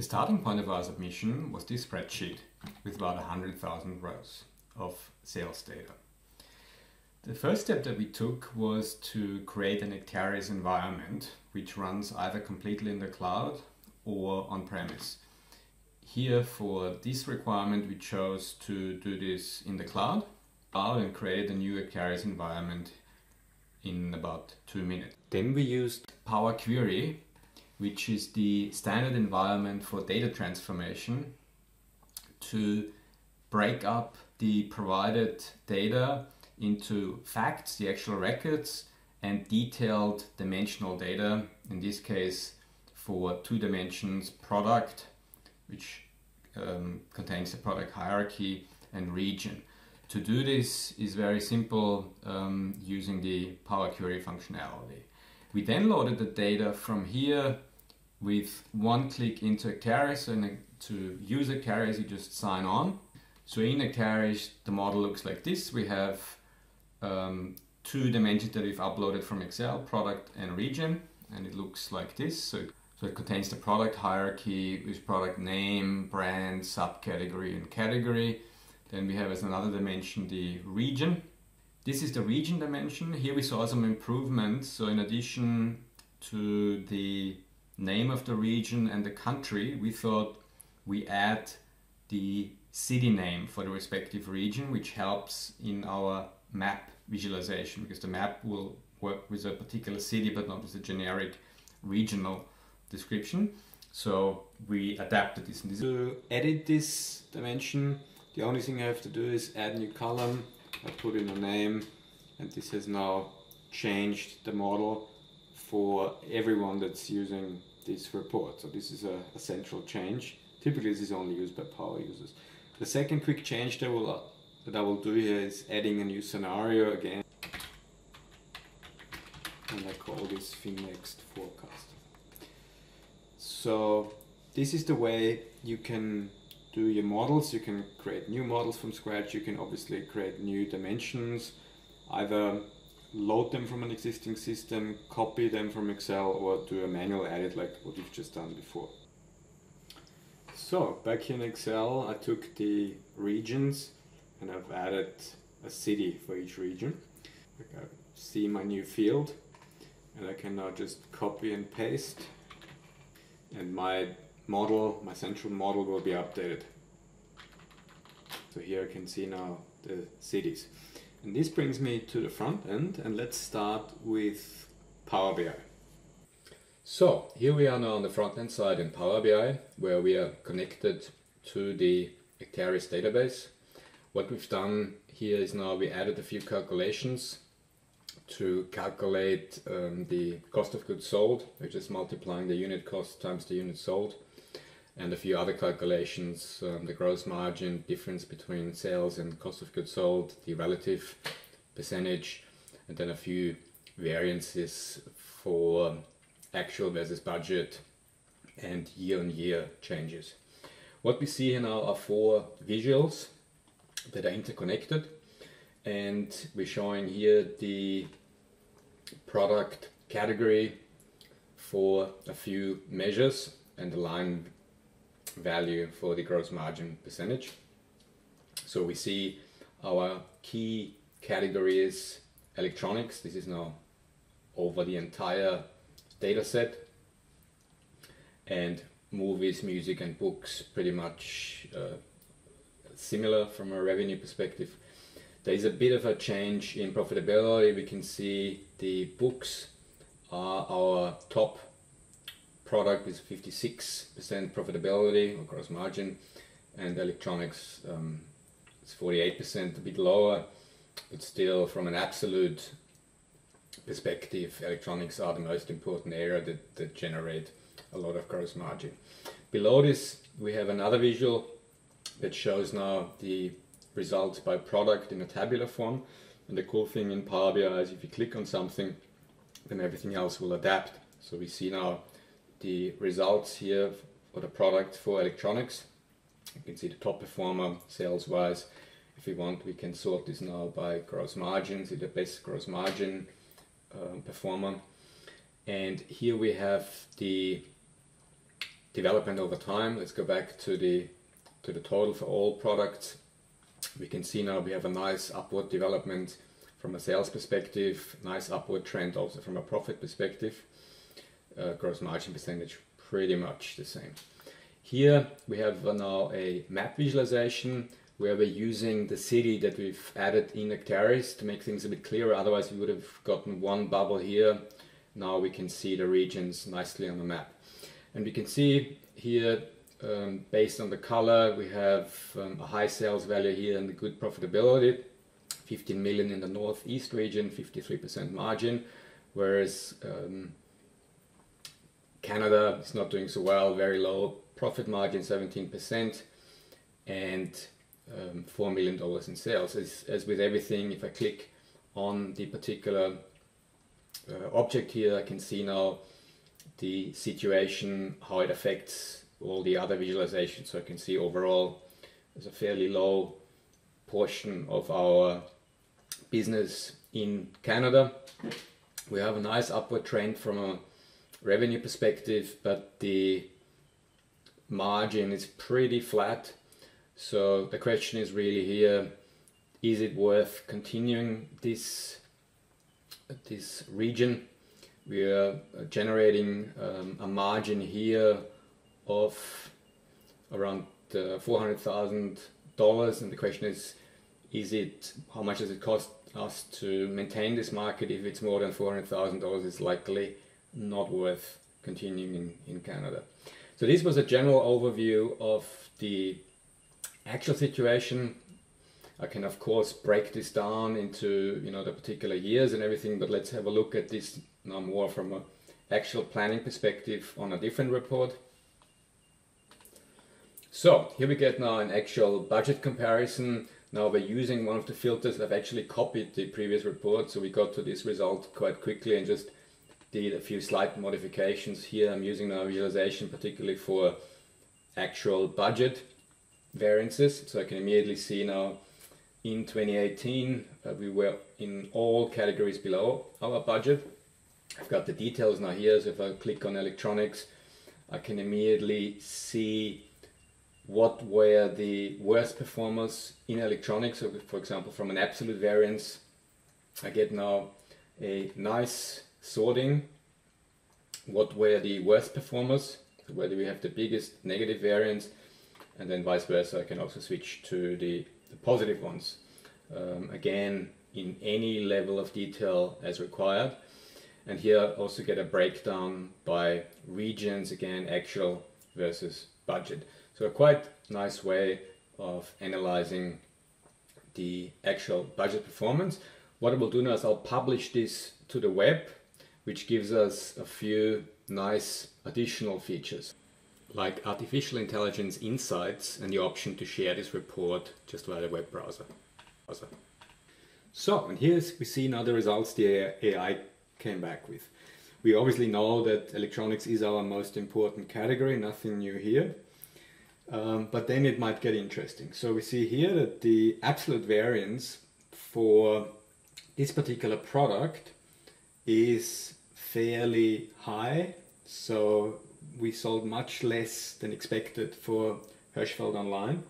The starting point of our submission was this spreadsheet with about 100,000 rows of sales data. The first step that we took was to create an Acterys environment, which runs either completely in the cloud or on-premise. Here for this requirement, we chose to do this in the cloud and create a new Acterys environment in about 2 minutes. Then we used Power Query, which is the standard environment for data transformation, to break up the provided data into facts, the actual records, and detailed dimensional data, in this case for 2 dimensions, product, which contains the product hierarchy, and region. To do this is very simple using the Power Query functionality. We then loaded the data from here with one click into Acterys, and to use Acterys you just sign on. So in Acterys the model looks like this. We have 2 dimensions that we've uploaded from Excel, product and region, and it looks like this. So it contains the product hierarchy with product name, brand, subcategory and category. Then we have as another dimension the region. This is the region dimension. Here we saw some improvements. So in addition to the name of the region and the country, we thought we add the city name for the respective region, which helps in our map visualization, because the map will work with a particular city but not with a generic regional description. So we adapted this. To edit this dimension, the only thing I have to do is add a new column. I put in a name, and this has now changed the model for everyone that's using this report. So this is a central change. Typically this is only used by Power users. The second quick change that I will do here is adding a new scenario again, and I call this Finnext Forecast. So this is the way you can do your models. You can create new models from scratch. You can obviously create new dimensions, either load them from an existing system, copy them from Excel, or do a manual edit like what you've just done before. So back here in Excel, I took the regions and I've added a city for each region. I see my new field, and I can now just copy and paste, and my central model will be updated. So here I can see now the cities. And this brings me to the front end, and let's start with Power BI. So here we are now on the front end side in Power BI, where we are connected to the Acterys database. What we've done here is now we added a few calculations to calculate the cost of goods sold, which is multiplying the unit cost times the unit sold, and a few other calculations, the gross margin, difference between sales and cost of goods sold, the relative percentage, and then a few variances for actual versus budget and year-on-year changes. What we see here now are 4 visuals that are interconnected, and we're showing here the product category for a few measures and the line value for the gross margin percentage. So we see our key category is electronics. This is now over the entire data set, and movies, music and books pretty much similar from a revenue perspective. There is a bit of a change in profitability. We can see the books are our top product with 56% profitability or gross margin, and electronics is 48%, a bit lower, but still from an absolute perspective, electronics are the most important area that generate a lot of gross margin. Below this we have another visual that shows now the results by product in a tabular form, and the cool thing in Power BI is if you click on something, then everything else will adapt. So we see now the results here for the product for electronics. You can see the top performer sales wise. If we want, we can sort this now by gross margin, see the best gross margin performer. And here we have the development over time. Let's go back to the total for all products. We can see now we have a nice upward development from a sales perspective, nice upward trend also from a profit perspective. Gross margin percentage pretty much the same. Here we have now a map visualization where we're using the city that we've added in Acterys to make things a bit clearer. Otherwise we would have gotten one bubble here. Now we can see the regions nicely on the map. And we can see here, based on the color, we have a high sales value here and a good profitability. 15 million in the northeast region, 53% margin, whereas Canada is not doing so well, very low profit margin, 17%, and $4 million in sales. As with everything, if I click on the particular object here, I can see now the situation, how it affects all the other visualizations. So I can see overall there's a fairly low portion of our business in Canada. We have a nice upward trend from a revenue perspective, but the margin is pretty flat. So the question is really here, is it worth continuing this region? We are generating a margin here of around $400,000, and the question is it, how much does it cost us to maintain this market? If it's more than $400,000, it's likely not worth continuing in Canada. So this was a general overview of the actual situation. I can of course break this down into the particular years and everything, but let's have a look at this now more from an actual planning perspective on a different report. So here we get now an actual budget comparison. Now we're using one of the filters. I've actually copied the previous report, so we got to this result quite quickly and just did a few slight modifications here. I'm using now visualization particularly for actual budget variances, so I can immediately see now in 2018 we were in all categories below our budget. I've got the details now here, so if I click on electronics, I can immediately see what were the worst performers in electronics. So for example, from an absolute variance, I get now a nice sorting. What were the worst performers? So where do we have the biggest negative variance? And then vice versa, I can also switch to the positive ones. Again, in any level of detail as required. And here I also get a breakdown by regions, again, actual versus budget. So a quite nice way of analyzing the actual budget performance. What I will do now is I'll publish this to the web, which gives us a few nice additional features, like artificial intelligence insights and the option to share this report just via the web browser. So, and here we see now the results the AI came back with. We obviously know that electronics is our most important category, nothing new here, but then it might get interesting. So we see here that the absolute variance for this particular product is fairly high. So we sold much less than expected for Hirschfeld Online.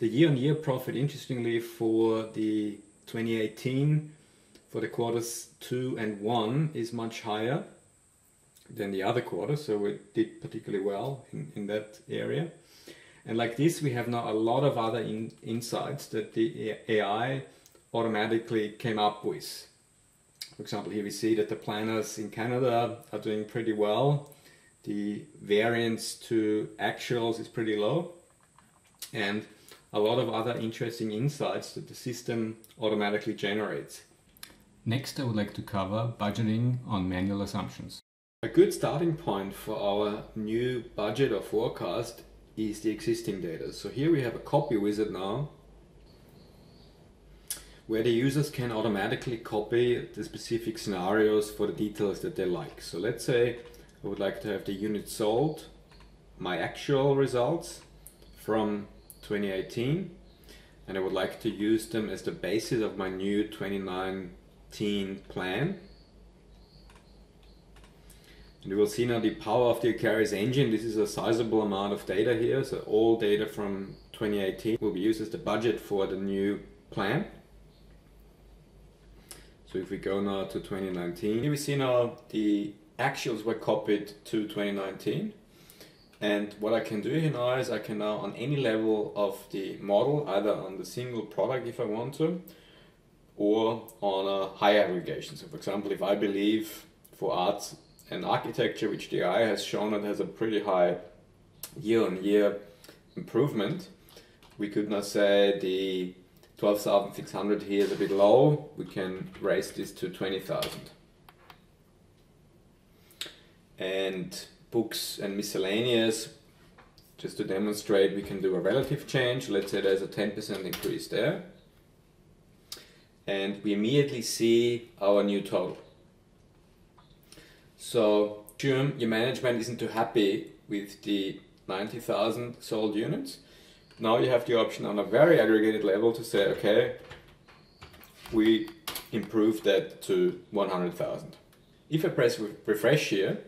The year-on-year profit, interestingly, for the 2018, for the quarters 2 and 1, is much higher than the other quarter, so it did particularly well in that area. And like this, we have now a lot of other insights that the AI automatically came up with. For example, here we see that the planners in Canada are doing pretty well. The variance to actuals is pretty low, and a lot of other interesting insights that the system automatically generates. Next, I would like to cover budgeting on manual assumptions. A good starting point for our new budget or forecast is the existing data. So here we have a copy wizard now, where the users can automatically copy the specific scenarios for the details that they like. So let's say I would like to have the units sold, my actual results from 2018, and I would like to use them as the basis of my new 2019 plan. And you will see now the power of the Acterys engine. This is a sizable amount of data here. So all data from 2018 will be used as the budget for the new plan. So if we go now to 2019, here we see now the actuals were copied to 2019. And what I can do here now is I can now on any level of the model, either on the single product if I want to, or on a higher aggregation. So for example, if I believe for arts and architecture, which the AI has shown it has a pretty high year-on-year improvement, we could now say the 12,600 here is a bit low. We can raise this to 20,000. And books and miscellaneous, just to demonstrate, we can do a relative change. Let's say there's a 10% increase there. And we immediately see our new total. So assume your management isn't too happy with the 90,000 sold units. Now you have the option on a very aggregated level to say, okay, we improve that to 100,000. If I press refresh here,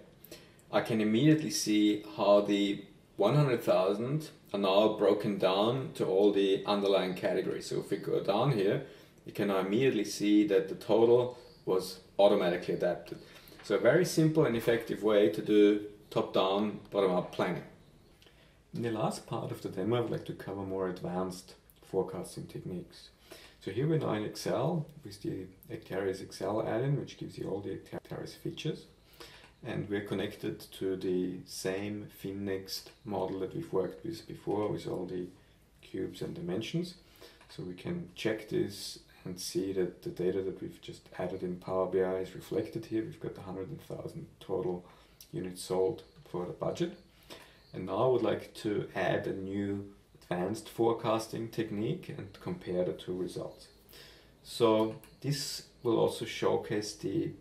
I can immediately see how the 100,000 are now broken down to all the underlying categories. So if we go down here, you can now immediately see that the total was automatically adapted. So a very simple and effective way to do top-down, bottom-up planning. In the last part of the demo, I would like to cover more advanced forecasting techniques. So here we're now in Excel with the Acterys Excel add-in, which gives you all the Acterys features. And we're connected to the same Finnext model that we've worked with before, with all the cubes and dimensions. So we can check this and see that the data that we've just added in Power BI is reflected here. We've got 100,000 total units sold for the budget. And now I would like to add a new advanced forecasting technique and compare the two results. So this will also showcase the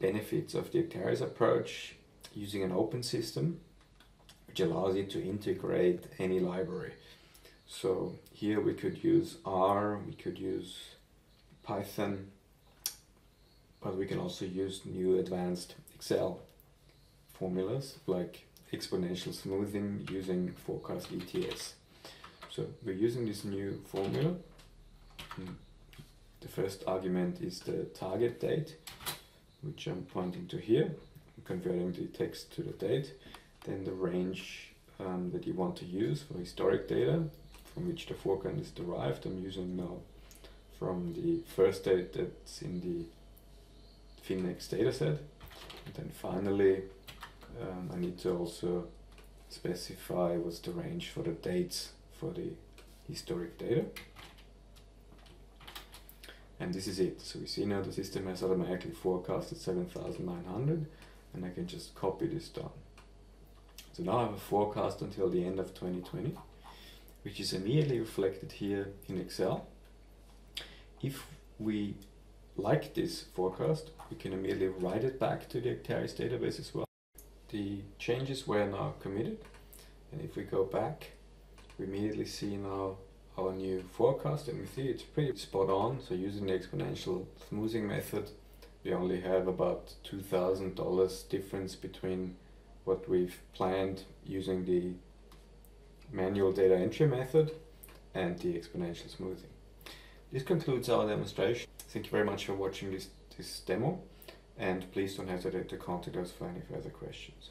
benefits of the Acterys approach using an open system, which allows you to integrate any library. So here we could use R, we could use Python, but we can also use new advanced Excel formulas like exponential smoothing using forecast ETS. So we're using this new formula. The first argument is the target date, which I'm pointing to here, converting the text to the date, then the range that you want to use for historic data from which the forecast is derived. I'm using now from the first date that's in the Finnext dataset. And then finally, I need to also specify what's the range for the dates for the historic data. And this is it. So we see now the system has automatically forecasted 7,900, and I can just copy this down. So now I have a forecast until the end of 2020, which is immediately reflected here in Excel. If we like this forecast, we can immediately write it back to the Acterys database as well. The changes were now committed, and if we go back, we immediately see now our new forecast, and we see it's pretty spot on. So using the exponential smoothing method, we only have about $2,000 difference between what we've planned using the manual data entry method and the exponential smoothing. This concludes our demonstration. Thank you very much for watching this demo, and please don't hesitate to contact us for any further questions.